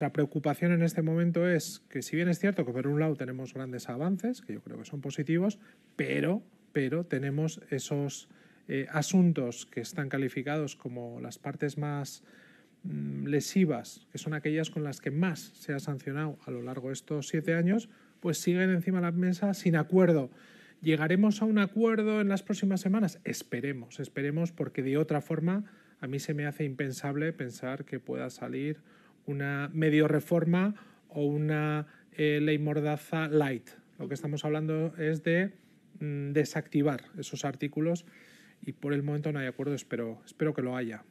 La preocupación en este momento es que, si bien es cierto que por un lado tenemos grandes avances, que yo creo que son positivos, pero tenemos esos asuntos que están calificados como las partes más lesivas, que son aquellas con las que más se ha sancionado a lo largo de estos 7 años, pues siguen encima de la mesa sin acuerdo. ¿Llegaremos a un acuerdo en las próximas semanas? Esperemos, esperemos, porque de otra forma a mí se me hace impensable pensar que pueda salir una medio reforma o una ley Mordaza light. Lo que estamos hablando es de desactivar esos artículos y por el momento no hay acuerdo, espero que lo haya.